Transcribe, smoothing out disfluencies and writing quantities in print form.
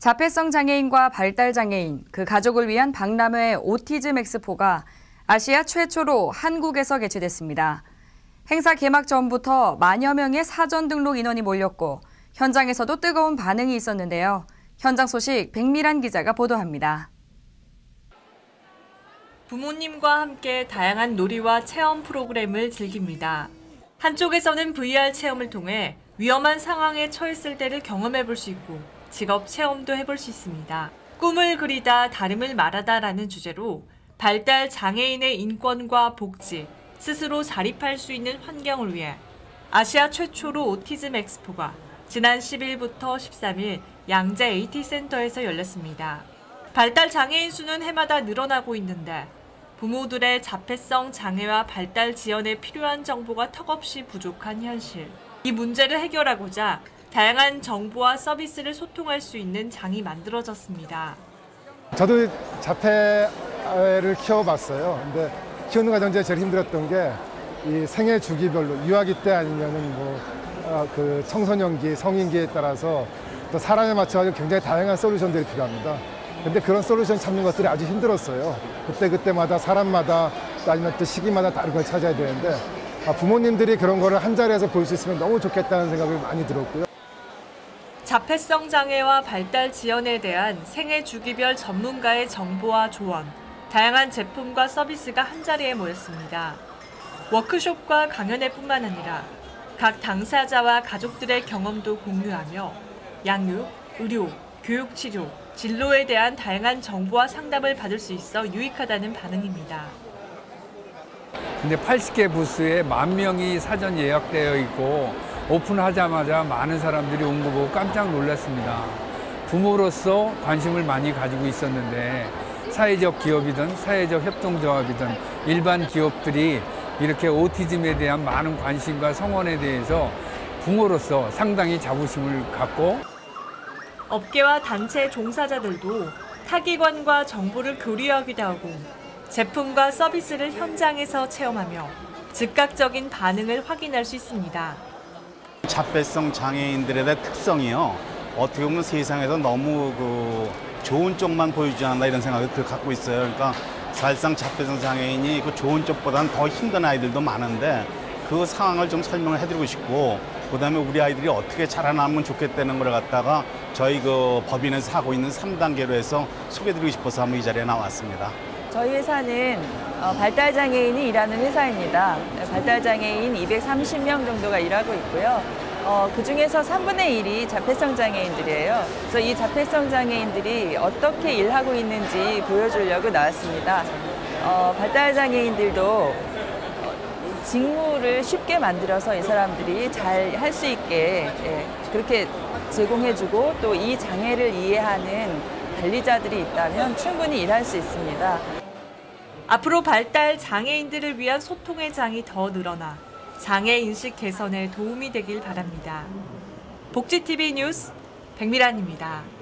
자폐성 장애인과 발달 장애인, 그 가족을 위한 박람회 오티즘 엑스포가 아시아 최초로 한국에서 개최됐습니다. 행사 개막 전부터 만여 명의 사전 등록 인원이 몰렸고 현장에서도 뜨거운 반응이 있었는데요. 현장 소식 백미란 기자가 보도합니다. 부모님과 함께 다양한 놀이와 체험 프로그램을 즐깁니다. 한쪽에서는 VR 체험을 통해 위험한 상황에 처했을 때를 경험해 볼 수 있고 직업 체험도 해볼 수 있습니다. 꿈을 그리다 다름을 말하다라는 주제로 발달 장애인의 인권과 복지, 스스로 자립할 수 있는 환경을 위해 아시아 최초로 오티즘 엑스포가 지난 10일부터 13일 양재 AT센터에서 열렸습니다. 발달 장애인 수는 해마다 늘어나고 있는데 부모들의 자폐성 장애와 발달 지연에 필요한 정보가 턱없이 부족한 현실. 이 문제를 해결하고자 다양한 정보와 서비스를 소통할 수 있는 장이 만들어졌습니다. 저도 자폐를 키워봤어요. 근데 키우는 과정에 제일 힘들었던 게 이 생애 주기별로 유아기 때 아니면은 그 청소년기, 성인기에 따라서 또 사람에 맞춰서 굉장히 다양한 솔루션들이 필요합니다. 근데 그런 솔루션 찾는 것들이 아주 힘들었어요. 그때마다 사람마다 아니면 또 시기마다 다른 걸 찾아야 되는데 부모님들이 그런 거를 한 자리에서 볼 수 있으면 너무 좋겠다는 생각을 많이 들었고요. 자폐성 장애와 발달 지연에 대한 생애 주기별 전문가의 정보와 조언, 다양한 제품과 서비스가 한 자리에 모였습니다. 워크숍과 강연회 뿐만 아니라 각 당사자와 가족들의 경험도 공유하며 양육, 의료, 교육 치료, 진로에 대한 다양한 정보와 상담을 받을 수 있어 유익하다는 반응입니다. 근데 80개 부스에 10,000명이 사전 예약되어 있고 오픈하자마자 많은 사람들이 온 거 보고 깜짝 놀랐습니다. 부모로서 관심을 많이 가지고 있었는데 사회적 기업이든 사회적 협동조합이든 일반 기업들이 이렇게 오티즘에 대한 많은 관심과 성원에 대해서 부모로서 상당히 자부심을 갖고 업계와 단체 종사자들도 타기관과 정보를 교류하기도 하고 제품과 서비스를 현장에서 체험하며 즉각적인 반응을 확인할 수 있습니다. 자폐성 장애인들에 대한 특성이요. 어떻게 보면 세상에서 너무 좋은 쪽만 보여주지 않나 이런 생각을 갖고 있어요. 그러니까 사실상 자폐성 장애인이 그 좋은 쪽보다는 더 힘든 아이들도 많은데 그 상황을 좀 설명을 해드리고 싶고 그다음에 우리 아이들이 어떻게 자라나면 좋겠다는 걸 갖다가 저희 법인에서 하고 있는 3단계로 해서 소개해드리고 싶어서 한번 이 자리에 나왔습니다. 저희 회사는 발달장애인이 일하는 회사입니다. 발달장애인 230명 정도가 일하고 있고요. 그중에서 3분의 1이 자폐성 장애인들이에요. 그래서 이 자폐성 장애인들이 어떻게 일하고 있는지 보여주려고 나왔습니다. 발달 장애인들도 직무를 쉽게 만들어서 이 사람들이 잘 할 수 있게 그렇게 제공해주고 또 이 장애를 이해하는 관리자들이 있다면 충분히 일할 수 있습니다. 앞으로 발달 장애인들을 위한 소통의 장이 더 늘어나 장애 인식 개선에 도움이 되길 바랍니다. 복지TV 뉴스 백미란입니다.